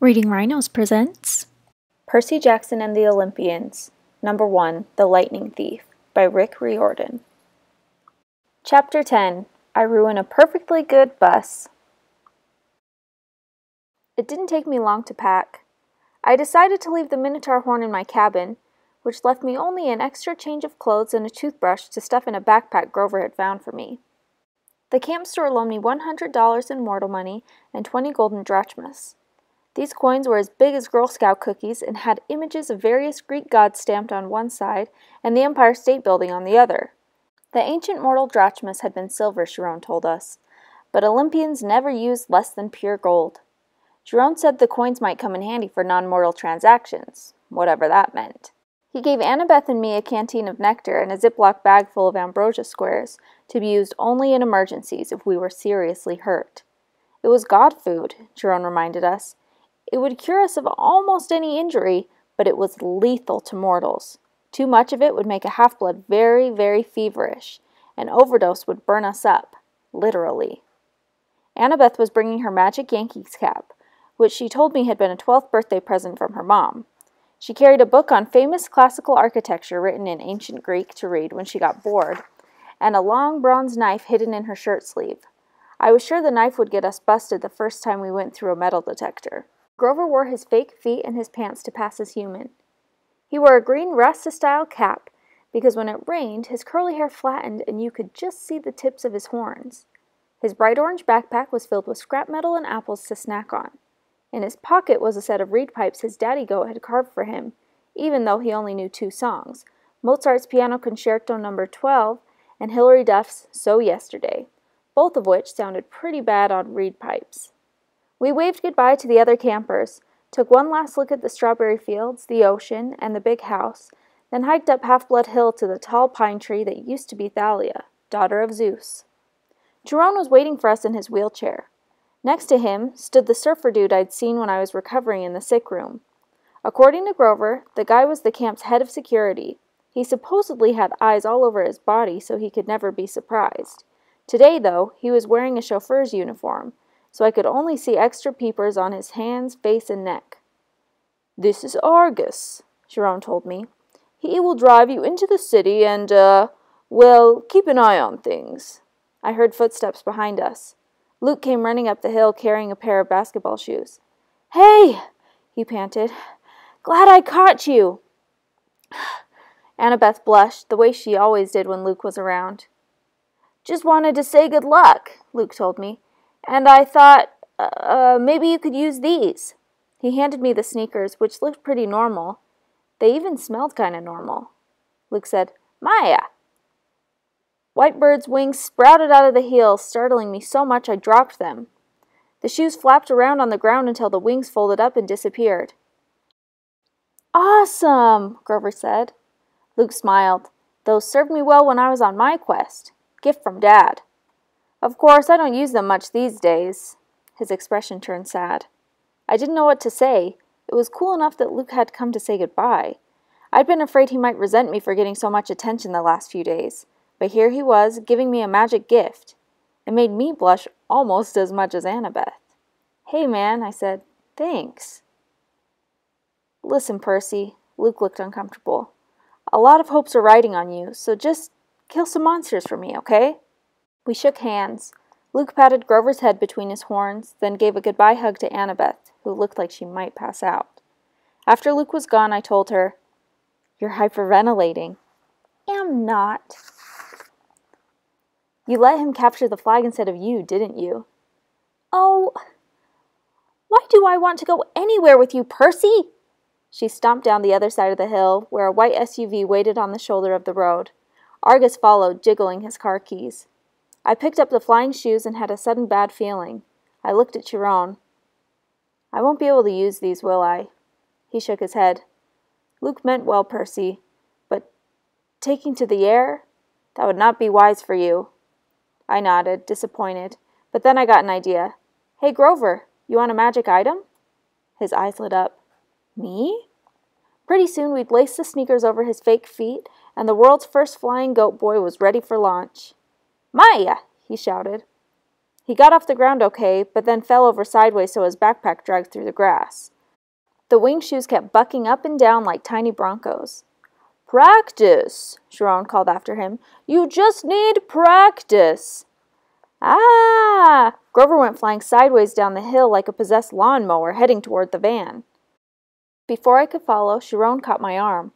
Reading Rhinos presents Percy Jackson and the Olympians, Number 1, The Lightning Thief, by Rick Riordan. Chapter 10, I Ruin a Perfectly Good Bus. It didn't take me long to pack. I decided to leave the minotaur horn in my cabin, which left me only an extra change of clothes and a toothbrush to stuff in a backpack Grover had found for me. The camp store loaned me $100 in mortal money and 20 golden drachmas. These coins were as big as Girl Scout cookies and had images of various Greek gods stamped on one side and the Empire State Building on the other. The ancient mortal drachmas had been silver, Chiron told us, but Olympians never used less than pure gold. Chiron said the coins might come in handy for non-mortal transactions, whatever that meant. He gave Annabeth and me a canteen of nectar and a Ziploc bag full of ambrosia squares to be used only in emergencies if we were seriously hurt. It was god food, Chiron reminded us. It would cure us of almost any injury, but it was lethal to mortals. Too much of it would make a half-blood very, very feverish. An overdose would burn us up, literally. Annabeth was bringing her magic Yankees cap, which she told me had been a 12th birthday present from her mom. She carried a book on famous classical architecture written in ancient Greek to read when she got bored, and a long bronze knife hidden in her shirt sleeve. I was sure the knife would get us busted the first time we went through a metal detector. Grover wore his fake feet and his pants to pass as human. He wore a green rasta-style cap, because when it rained, his curly hair flattened and you could just see the tips of his horns. His bright orange backpack was filled with scrap metal and apples to snack on. In his pocket was a set of reed pipes his daddy-goat had carved for him, even though he only knew two songs, Mozart's Piano Concerto No. 12 and Hilary Duff's So Yesterday, both of which sounded pretty bad on reed pipes. We waved goodbye to the other campers, took one last look at the strawberry fields, the ocean, and the big house, then hiked up Half-Blood Hill to the tall pine tree that used to be Thalia, daughter of Zeus. Jerome was waiting for us in his wheelchair. Next to him stood the surfer dude I'd seen when I was recovering in the sick room. According to Grover, the guy was the camp's head of security. He supposedly had eyes all over his body, so he could never be surprised. Today, though, he was wearing a chauffeur's uniform, so I could only see extra peepers on his hands, face, and neck. "This is Argus," Chiron told me. "He will drive you into the city and, well, keep an eye on things." I heard footsteps behind us. Luke came running up the hill carrying a pair of basketball shoes. "Hey!" he panted. "Glad I caught you!" Annabeth blushed, the way she always did when Luke was around. "Just wanted to say good luck," Luke told me. "And I thought, maybe you could use these." He handed me the sneakers, which looked pretty normal. They even smelled kind of normal. Luke said, "Maia!" White bird's wings sprouted out of the heels, startling me so much I dropped them. The shoes flapped around on the ground until the wings folded up and disappeared. "Awesome," Grover said. Luke smiled. "Those served me well when I was on my quest. Gift from Dad. Of course, I don't use them much these days." His expression turned sad. I didn't know what to say. It was cool enough that Luke had come to say goodbye. I'd been afraid he might resent me for getting so much attention the last few days. But here he was, giving me a magic gift. It made me blush almost as much as Annabeth. "Hey, man," I said. "Thanks." "Listen, Percy," Luke looked uncomfortable. "A lot of hopes are riding on you, so just kill some monsters for me, okay?" We shook hands. Luke patted Grover's head between his horns, then gave a goodbye hug to Annabeth, who looked like she might pass out. After Luke was gone, I told her, "You're hyperventilating." "Am not." "You let him capture the flag instead of you, didn't you?" "Oh, why do I want to go anywhere with you, Percy?" She stomped down the other side of the hill, where a white SUV waited on the shoulder of the road. Argus followed, jiggling his car keys. I picked up the flying shoes and had a sudden bad feeling. I looked at Chiron. "I won't be able to use these, will I?" He shook his head. "Luke meant well, Percy, but taking to the air? That would not be wise for you." I nodded, disappointed, but then I got an idea. "Hey, Grover, you want a magic item?" His eyes lit up. "Me?" Pretty soon we'd laced the sneakers over his fake feet, and the world's first flying goat boy was ready for launch. "Maia!" he shouted. He got off the ground okay, but then fell over sideways so his backpack dragged through the grass. The wing shoes kept bucking up and down like tiny broncos. "Practice," Chiron called after him. "You just need practice." "Ah!" Grover went flying sideways down the hill like a possessed lawnmower heading toward the van. Before I could follow, Chiron caught my arm.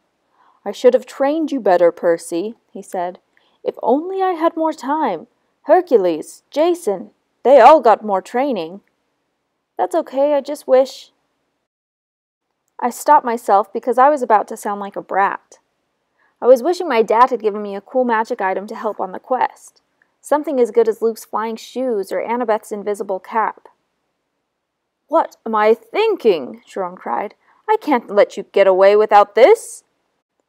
"I should have trained you better, Percy," he said. "If only I had more time. Hercules, Jason, they all got more training." "That's okay, I just wish..." I stopped myself because I was about to sound like a brat. I was wishing my dad had given me a cool magic item to help on the quest. Something as good as Luke's flying shoes or Annabeth's invisible cap. "What am I thinking?" Chiron cried. "I can't let you get away without this."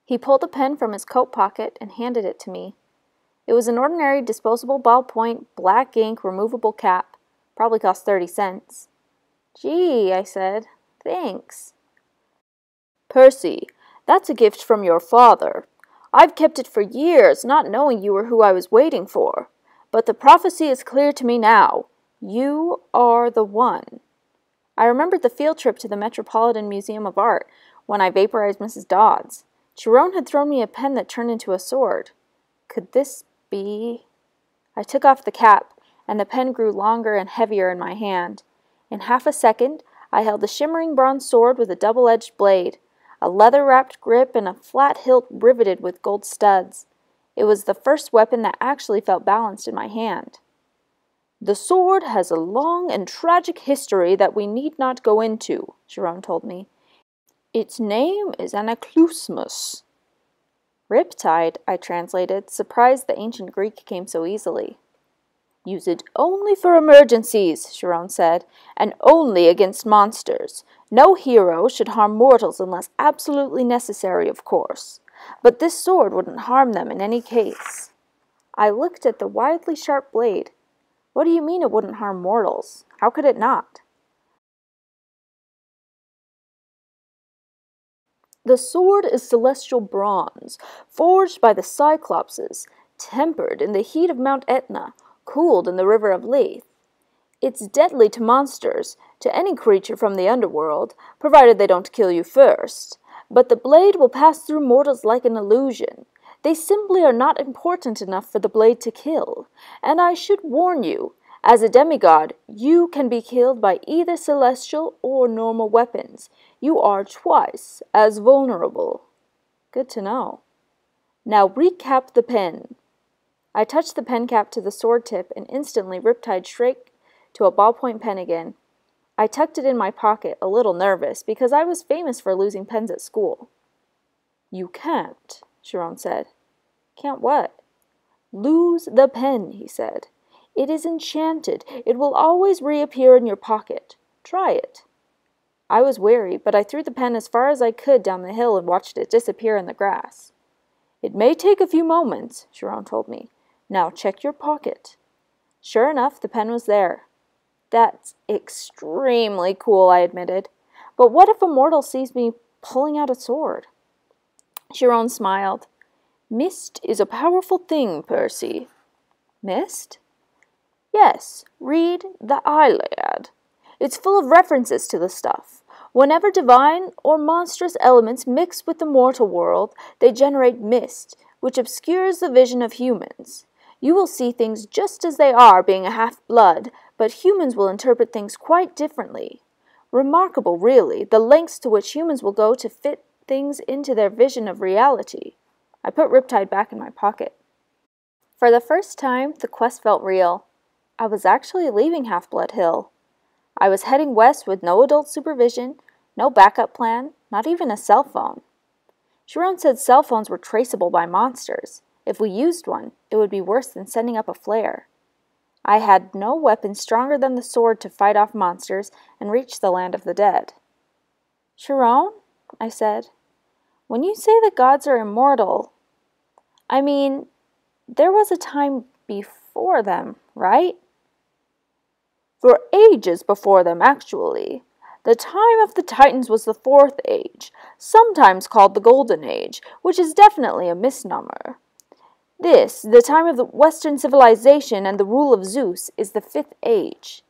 He pulled a pen from his coat pocket and handed it to me. It was an ordinary disposable ballpoint, black ink, removable cap. Probably cost 30 cents. "Gee," I said. "Thanks." "Percy, that's a gift from your father. I've kept it for years, not knowing you were who I was waiting for. But the prophecy is clear to me now. You are the one." I remembered the field trip to the Metropolitan Museum of Art when I vaporized Mrs. Dodds. Chiron had thrown me a pen that turned into a sword. Could this be... I took off the cap, and the pen grew longer and heavier in my hand. In half a second, I held a shimmering bronze sword with a double-edged blade, a leather-wrapped grip, and a flat hilt riveted with gold studs. It was the first weapon that actually felt balanced in my hand. "The sword has a long and tragic history that we need not go into," Chiron told me. "Its name is Anaclusmus." "Riptide," I translated, surprised the ancient Greek came so easily. "Use it only for emergencies," Chiron said, "and only against monsters. No hero should harm mortals unless absolutely necessary, of course. But this sword wouldn't harm them in any case." I looked at the wildly sharp blade. What do you mean it wouldn't harm mortals? How could it not? "The sword is celestial bronze, forged by the Cyclopses, tempered in the heat of Mount Etna, cooled in the river of Lethe. It's deadly to monsters, to any creature from the underworld, provided they don't kill you first. But the blade will pass through mortals like an illusion. They simply are not important enough for the blade to kill. And I should warn you, as a demigod, you can be killed by either celestial or normal weapons. You are twice as vulnerable." "Good to know. Now recap the pen." I touched the pen cap to the sword tip, and instantly Riptide shrank to a ballpoint pen again. I tucked it in my pocket, a little nervous, because I was famous for losing pens at school. "You can't," Chiron said. "Can't what?" "Lose the pen," he said. "It is enchanted. It will always reappear in your pocket. Try it." I was wary, but I threw the pen as far as I could down the hill and watched it disappear in the grass. "It may take a few moments," Chiron told me. "Now check your pocket." Sure enough, the pen was there. "That's extremely cool," I admitted. "But what if a mortal sees me pulling out a sword?" Chiron smiled. "Mist is a powerful thing, Percy." "Mist?" "Yes, read the Iliad. It's full of references to the stuff. Whenever divine or monstrous elements mix with the mortal world, they generate mist, which obscures the vision of humans. You will see things just as they are, being a half-blood, but humans will interpret things quite differently. Remarkable, really, the lengths to which humans will go to fit things into their vision of reality." I put Riptide back in my pocket. For the first time, the quest felt real. I was actually leaving Half-Blood Hill. I was heading west with no adult supervision, no backup plan, not even a cell phone. Chiron said cell phones were traceable by monsters. If we used one, it would be worse than sending up a flare. I had no weapon stronger than the sword to fight off monsters and reach the land of the dead. "Chiron," I said, "when you say the gods are immortal, I mean, there was a time before them, right?" "For ages before them, actually. The time of the Titans was the Fourth Age, sometimes called the Golden Age, which is definitely a misnomer. This, the time of the Western civilization and the rule of Zeus, is the Fifth Age.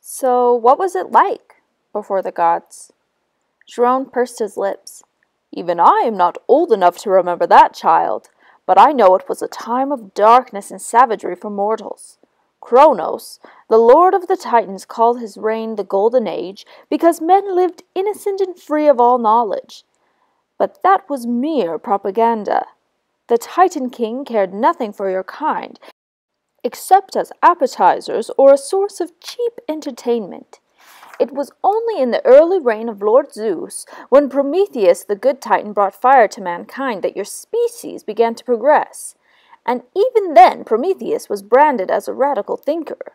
So what was it like before the gods? Chiron pursed his lips. Even I am not old enough to remember that, child, but I know it was a time of darkness and savagery for mortals. Kronos, the lord of the Titans, called his reign the Golden Age because men lived innocent and free of all knowledge. But that was mere propaganda. The Titan king cared nothing for your kind, except as appetizers or a source of cheap entertainment. It was only in the early reign of Lord Zeus, when Prometheus the good Titan brought fire to mankind, that your species began to progress. And even then Prometheus was branded as a radical thinker.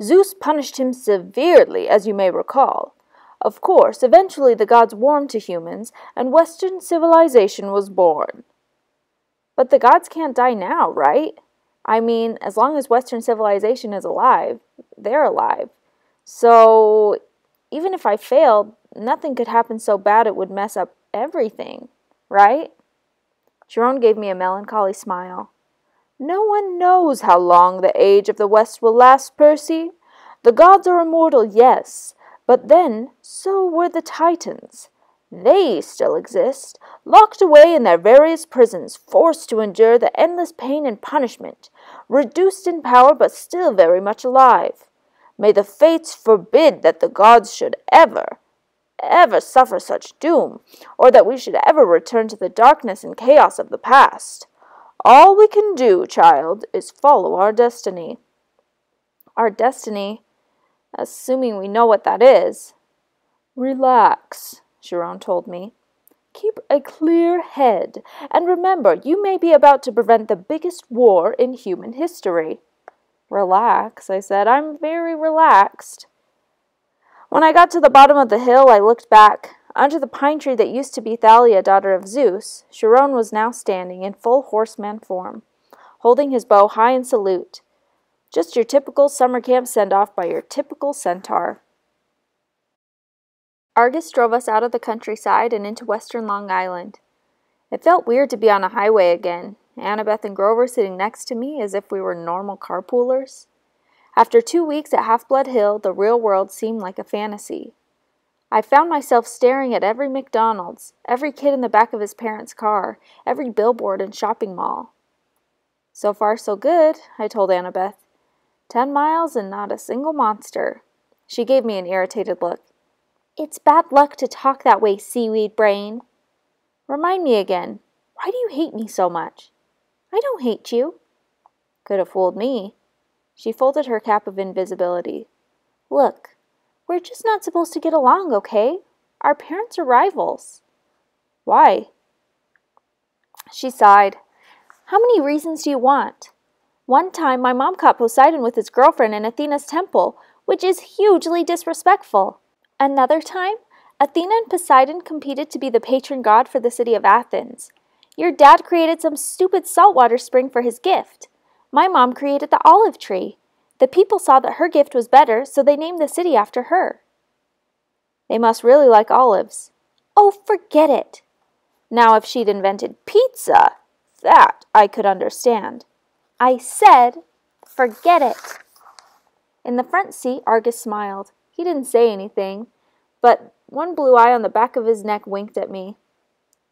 Zeus punished him severely, as you may recall. Of course, eventually the gods warmed to humans, and Western civilization was born. But the gods can't die now, right? I mean, as long as Western civilization is alive, they're alive. So, even if I failed, nothing could happen so bad it would mess up everything, right? Jerome gave me a melancholy smile. No one knows how long the age of the West will last, Percy. The gods are immortal, yes, but then so were the Titans. They still exist, locked away in their various prisons, forced to endure the endless pain and punishment, reduced in power but still very much alive. May the fates forbid that the gods should ever, ever suffer such doom, or that we should ever return to the darkness and chaos of the past. All we can do, child, is follow our destiny. Our destiny, assuming we know what that is. Relax, Chiron told me. Keep a clear head, and remember, you may be about to prevent the biggest war in human history. Relax, I said. I'm very relaxed. When I got to the bottom of the hill, I looked back. Under the pine tree that used to be Thalia, daughter of Zeus, Chiron was now standing in full horseman form, holding his bow high in salute. Just your typical summer camp send-off by your typical centaur. Argus drove us out of the countryside and into western Long Island. It felt weird to be on a highway again, Annabeth and Grover sitting next to me as if we were normal carpoolers. After 2 weeks at Half-Blood Hill, the real world seemed like a fantasy. I found myself staring at every McDonald's, every kid in the back of his parents' car, every billboard and shopping mall. So far so good, I told Annabeth. 10 miles and not a single monster. She gave me an irritated look. It's bad luck to talk that way, seaweed brain. Remind me again, why do you hate me so much? I don't hate you. Could have fooled me. She folded her cap of invisibility. Look, we're just not supposed to get along, okay? Our parents are rivals. Why? She sighed. How many reasons do you want? One time my mom caught Poseidon with his girlfriend in Athena's temple, which is hugely disrespectful. Another time, Athena and Poseidon competed to be the patron god for the city of Athens. Your dad created some stupid saltwater spring for his gift. My mom created the olive tree. The people saw that her gift was better, so they named the city after her. They must really like olives. Oh, forget it. Now, if she'd invented pizza, that I could understand. I said, forget it. In the front seat, Argus smiled. He didn't say anything, but one blue eye on the back of his neck winked at me.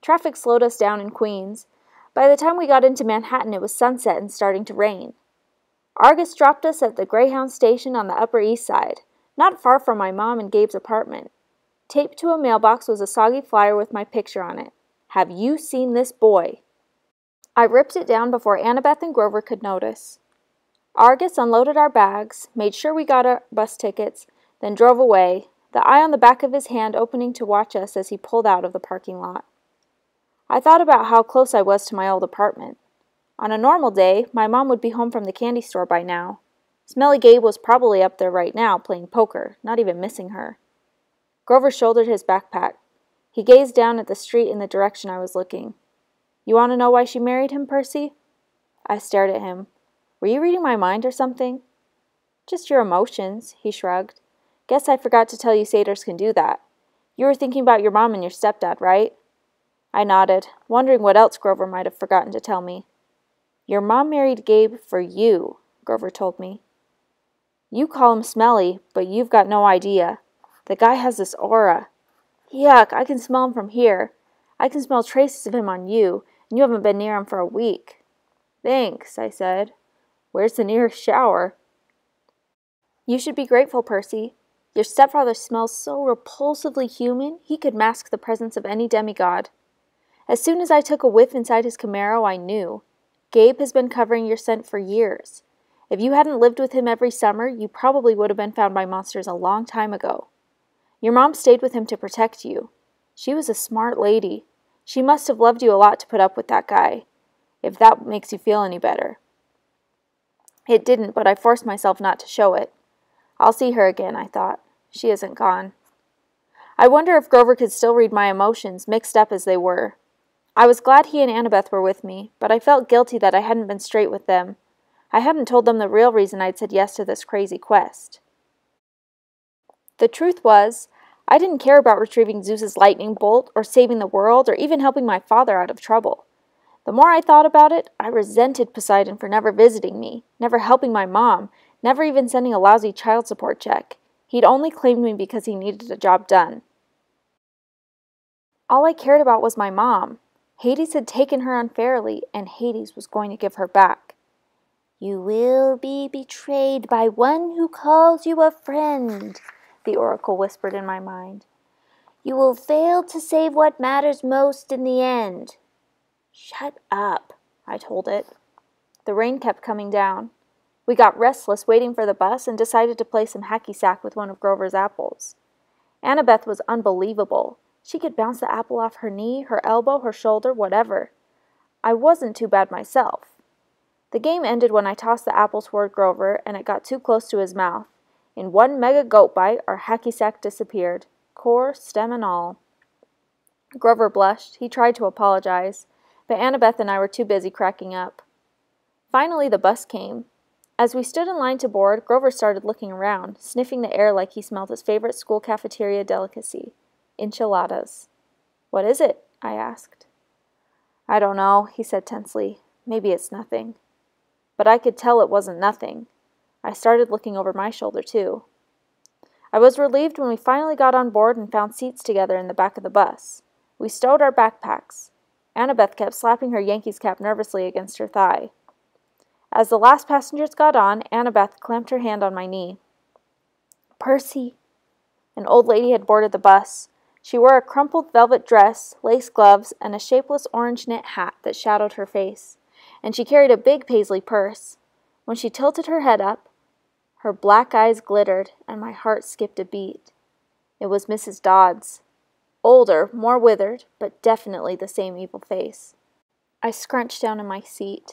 Traffic slowed us down in Queens. By the time we got into Manhattan, it was sunset and starting to rain. Argus dropped us at the Greyhound station on the Upper East Side, not far from my mom and Gabe's apartment. Taped to a mailbox was a soggy flyer with my picture on it. Have you seen this boy? I ripped it down before Annabeth and Grover could notice. Argus unloaded our bags, made sure we got our bus tickets, then drove away, the eye on the back of his hand opening to watch us as he pulled out of the parking lot. I thought about how close I was to my old apartment. On a normal day, my mom would be home from the candy store by now. Smelly Gabe was probably up there right now playing poker, not even missing her. Grover shouldered his backpack. He gazed down at the street in the direction I was looking. You want to know why she married him, Percy? I stared at him. Were you reading my mind or something? Just your emotions, he shrugged. Guess I forgot to tell you satyrs can do that. You were thinking about your mom and your stepdad, right? I nodded, wondering what else Grover might have forgotten to tell me. Your mom married Gabe for you, Grover told me. You call him smelly, but you've got no idea. The guy has this aura. Yuck, I can smell him from here. I can smell traces of him on you, and you haven't been near him for a week. Thanks, I said. Where's the nearest shower? You should be grateful, Percy. Your stepfather smells so repulsively human, he could mask the presence of any demigod. As soon as I took a whiff inside his Camaro, I knew. Gabe has been covering your scent for years. If you hadn't lived with him every summer, you probably would have been found by monsters a long time ago. Your mom stayed with him to protect you. She was a smart lady. She must have loved you a lot to put up with that guy, if that makes you feel any better. It didn't, but I forced myself not to show it. I'll see her again, I thought. She isn't gone. I wonder if Grover could still read my emotions, mixed up as they were. I was glad he and Annabeth were with me, but I felt guilty that I hadn't been straight with them. I hadn't told them the real reason I'd said yes to this crazy quest. The truth was, I didn't care about retrieving Zeus's lightning bolt, or saving the world, or even helping my father out of trouble. The more I thought about it, I resented Poseidon for never visiting me, never helping my mom, never even sending a lousy child support check. He'd only claimed me because he needed a job done. All I cared about was my mom. Hades had taken her unfairly, and Hades was going to give her back. You will be betrayed by one who calls you a friend, the oracle whispered in my mind. You will fail to save what matters most in the end. Shut up, I told it. The rain kept coming down. We got restless waiting for the bus and decided to play some hacky sack with one of Grover's apples. Annabeth was unbelievable. She could bounce the apple off her knee, her elbow, her shoulder, whatever. I wasn't too bad myself. The game ended when I tossed the apple toward Grover and it got too close to his mouth. In one mega goat bite, our hacky sack disappeared, core, stem, and all. Grover blushed. He tried to apologize, but Annabeth and I were too busy cracking up. Finally, the bus came. As we stood in line to board, Grover started looking around, sniffing the air like he smelled his favorite school cafeteria delicacy, enchiladas. What is it? I asked. I don't know, he said tensely. Maybe it's nothing. But I could tell it wasn't nothing. I started looking over my shoulder, too. I was relieved when we finally got on board and found seats together in the back of the bus. We stowed our backpacks. Annabeth kept slapping her Yankees cap nervously against her thigh. As the last passengers got on, Annabeth clamped her hand on my knee. Percy! An old lady had boarded the bus. She wore a crumpled velvet dress, lace gloves, and a shapeless orange knit hat that shadowed her face, and she carried a big paisley purse. When she tilted her head up, her black eyes glittered, and my heart skipped a beat. It was Mrs. Dodds. Older, more withered, but definitely the same evil face. I scrunched down in my seat.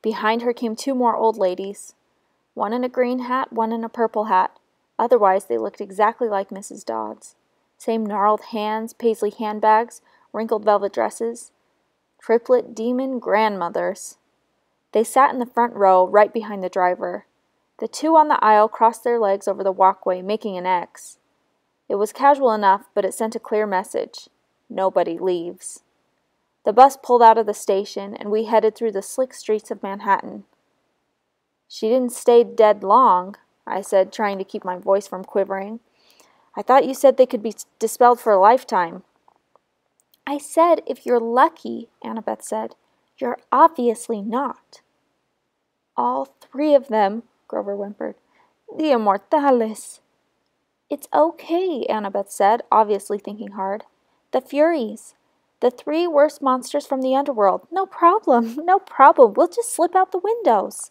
Behind her came two more old ladies, one in a green hat, one in a purple hat. Otherwise, they looked exactly like Mrs. Dodds. Same gnarled hands, paisley handbags, wrinkled velvet dresses. Triplet demon grandmothers. They sat in the front row, right behind the driver. The two on the aisle crossed their legs over the walkway, making an X. It was casual enough, but it sent a clear message. Nobody leaves. The bus pulled out of the station, and we headed through the slick streets of Manhattan. She didn't stay dead long, I said, trying to keep my voice from quivering. I thought you said they could be dispelled for a lifetime. I said, if you're lucky, Annabeth said. You're obviously not. All three of them, Grover whimpered. The Immortales. It's okay, Annabeth said, obviously thinking hard. The Furies. The three worst monsters from the underworld. No problem, no problem. We'll just slip out the windows.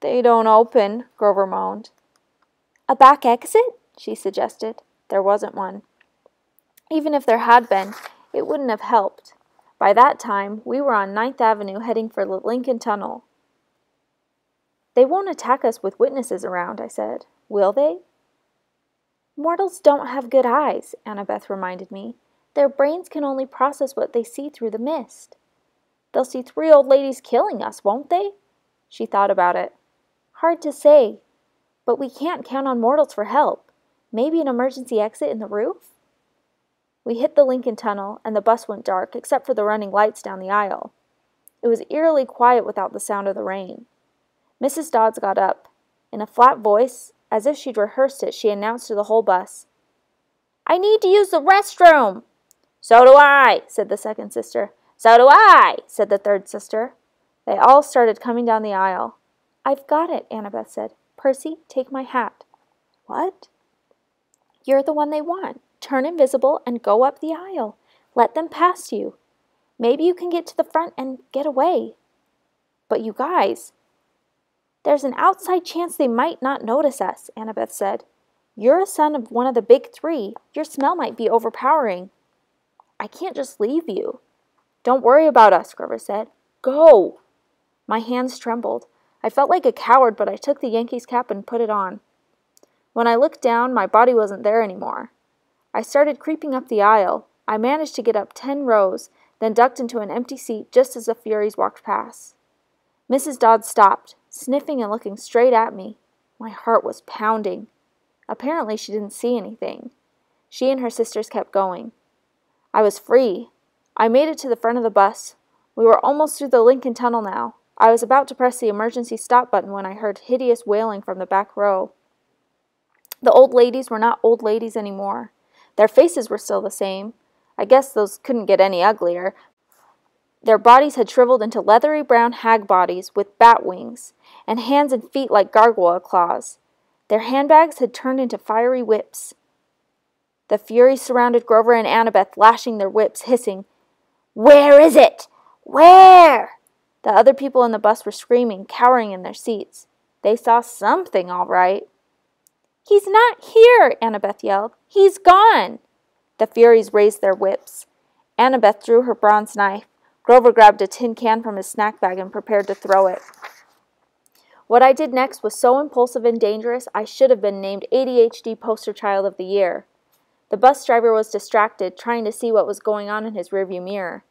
They don't open, Grover moaned. A back exit? She suggested. There wasn't one. Even if there had been, it wouldn't have helped. By that time, we were on 9th Avenue heading for the Lincoln Tunnel. They won't attack us with witnesses around, I said. Will they? Mortals don't have good eyes, Annabeth reminded me. Their brains can only process what they see through the mist. They'll see three old ladies killing us, won't they? She thought about it. Hard to say, but we can't count on mortals for help. Maybe an emergency exit in the roof? We hit the Lincoln Tunnel, and the bus went dark, except for the running lights down the aisle. It was eerily quiet without the sound of the rain. Mrs. Dodds got up. In a flat voice, as if she'd rehearsed it, she announced to the whole bus, "I need to use the restroom!" "So do I," said the second sister. "So do I," said the third sister. They all started coming down the aisle. "I've got it," Annabeth said. "Percy, take my hat." "What?" "You're the one they want. Turn invisible and go up the aisle. Let them pass you. Maybe you can get to the front and get away." "But you guys—" "There's an outside chance they might not notice us," Annabeth said. "You're a son of one of the big three. Your smell might be overpowering. I can't just leave you." "Don't worry about us," Grover said. "Go." My hands trembled. I felt like a coward, but I took the Yankees cap and put it on. When I looked down, my body wasn't there anymore. I started creeping up the aisle. I managed to get up 10 rows, then ducked into an empty seat just as the Furies walked past. Mrs. Dodds stopped, sniffing and looking straight at me. My heart was pounding. Apparently she didn't see anything. She and her sisters kept going. I was free. I made it to the front of the bus. We were almost through the Lincoln Tunnel now. I was about to press the emergency stop button when I heard hideous wailing from the back row. The old ladies were not old ladies anymore. Their faces were still the same. I guess those couldn't get any uglier. Their bodies had shriveled into leathery brown hag bodies with bat wings, and hands and feet like gargoyle claws. Their handbags had turned into fiery whips. The Furies surrounded Grover and Annabeth, lashing their whips, hissing, "Where is it? Where?" The other people in the bus were screaming, cowering in their seats. They saw something, all right. "He's not here," Annabeth yelled. "He's gone." The Furies raised their whips. Annabeth drew her bronze knife. Grover grabbed a tin can from his snack bag and prepared to throw it. What I did next was so impulsive and dangerous, I should have been named ADHD Poster Child of the Year. The bus driver was distracted, trying to see what was going on in his rearview mirror.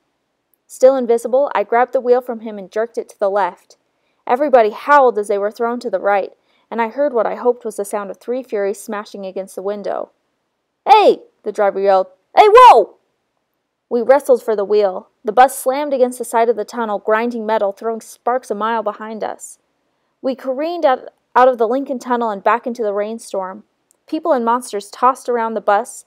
Still invisible, I grabbed the wheel from him and jerked it to the left. Everybody howled as they were thrown to the right, and I heard what I hoped was the sound of 3 Furies smashing against the window. "Hey!" the driver yelled. "Hey, whoa!" We wrestled for the wheel. The bus slammed against the side of the tunnel, grinding metal, throwing sparks a mile behind us. We careened out of the Lincoln Tunnel and back into the rainstorm. People and monsters tossed around the bus.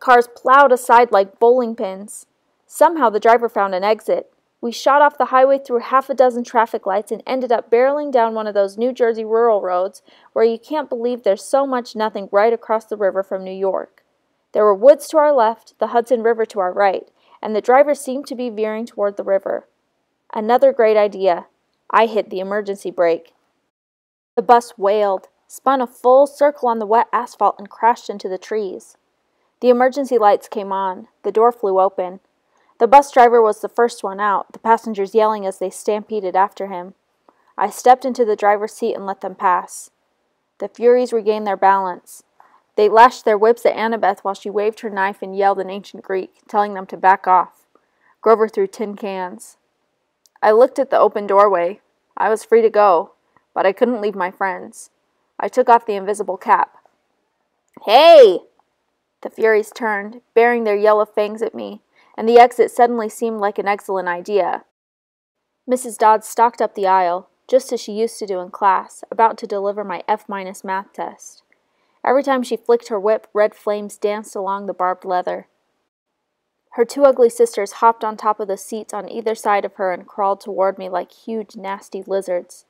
Cars plowed aside like bowling pins. Somehow the driver found an exit. We shot off the highway through 6 traffic lights and ended up barreling down one of those New Jersey rural roads where you can't believe there's so much nothing right across the river from New York. There were woods to our left, the Hudson River to our right, and the driver seemed to be veering toward the river. Another great idea. I hit the emergency brake. The bus wailed, spun a full circle on the wet asphalt, and crashed into the trees. The emergency lights came on. The door flew open. The bus driver was the first one out, the passengers yelling as they stampeded after him. I stepped into the driver's seat and let them pass. The Furies regained their balance. They lashed their whips at Annabeth while she waved her knife and yelled in ancient Greek, telling them to back off. Grover threw tin cans. I looked at the open doorway. I was free to go, but I couldn't leave my friends. I took off the invisible cap. "Hey!" The Furies turned, baring their yellow fangs at me, and the exit suddenly seemed like an excellent idea. Mrs. Dodds stalked up the aisle, just as she used to do in class, about to deliver my F- math test. Every time she flicked her whip, red flames danced along the barbed leather. Her 2 ugly sisters hopped on top of the seats on either side of her and crawled toward me like huge, nasty lizards.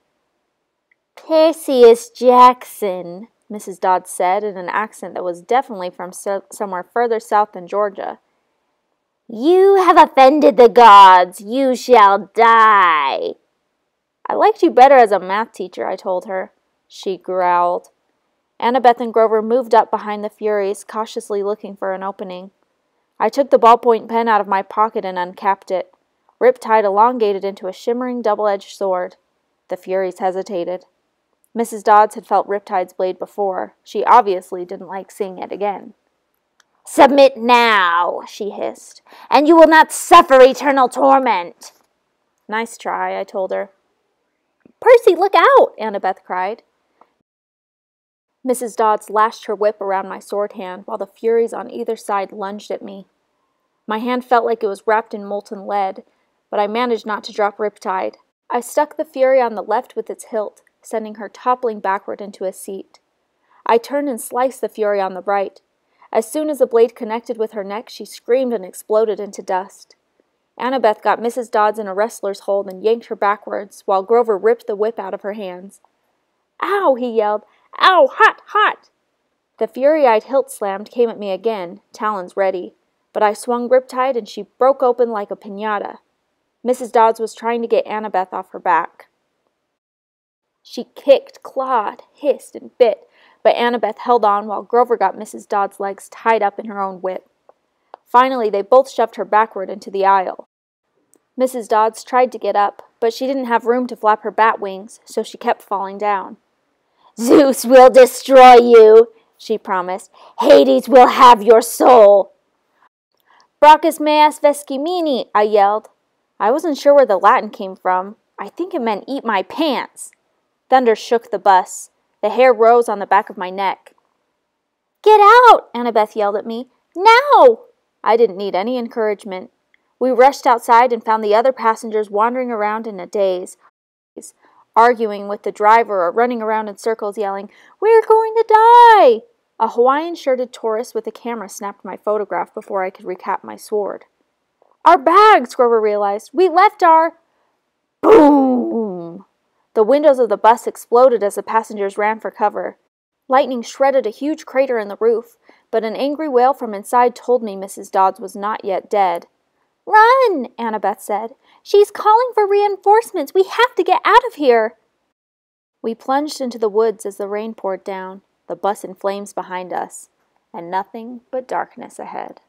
"Perseus Jackson," Mrs. Dodds said in an accent that was definitely from somewhere further south than Georgia. "You have offended the gods. You shall die." "I liked you better as a math teacher," I told her. She growled. Annabeth and Grover moved up behind the Furies, cautiously looking for an opening. I took the ballpoint pen out of my pocket and uncapped it. Riptide elongated into a shimmering double-edged sword. The Furies hesitated. Mrs. Dodds had felt Riptide's blade before. She obviously didn't like seeing it again. "Submit now," she hissed, "and you will not suffer eternal torment." "Nice try," I told her. "Percy, look out!" Annabeth cried. Mrs. Dodds lashed her whip around my sword hand while the Furies on either side lunged at me. My hand felt like it was wrapped in molten lead, but I managed not to drop Riptide. I stuck the Fury on the left with its hilt, sending her toppling backward into a seat. I turned and sliced the Fury on the right. As soon as the blade connected with her neck, she screamed and exploded into dust. Annabeth got Mrs. Dodds in a wrestler's hold and yanked her backwards, while Grover ripped the whip out of her hands. "Ow!" he yelled. "Ow! Hot! Hot!" The fury-eyed hilt slammed came at me again, talons ready, but I swung Riptide and she broke open like a piñata. Mrs. Dodds was trying to get Annabeth off her back. She kicked, clawed, hissed, and bit, but Annabeth held on while Grover got Mrs. Dodds' legs tied up in her own whip. Finally, they both shoved her backward into the aisle. Mrs. Dodds tried to get up, but she didn't have room to flap her bat wings, so she kept falling down. "Zeus will destroy you," she promised. "Hades will have your soul." "Brachus meas vescimini," I yelled. I wasn't sure where the Latin came from. I think it meant eat my pants. Thunder shook the bus. The hair rose on the back of my neck. "Get out!" Annabeth yelled at me. "Now!" I didn't need any encouragement. We rushed outside and found the other passengers wandering around in a daze, arguing with the driver or running around in circles yelling, "We're going to die!" A Hawaiian-shirted tourist with a camera snapped my photograph before I could recap my sword. "Our bags," Grover realized. "We left our..." Boom! The windows of the bus exploded as the passengers ran for cover. Lightning shredded a huge crater in the roof, but an angry wail from inside told me Mrs. Dodds was not yet dead. "Run!" Annabeth said. "She's calling for reinforcements. We have to get out of here." We plunged into the woods as the rain poured down, the bus in flames behind us, and nothing but darkness ahead.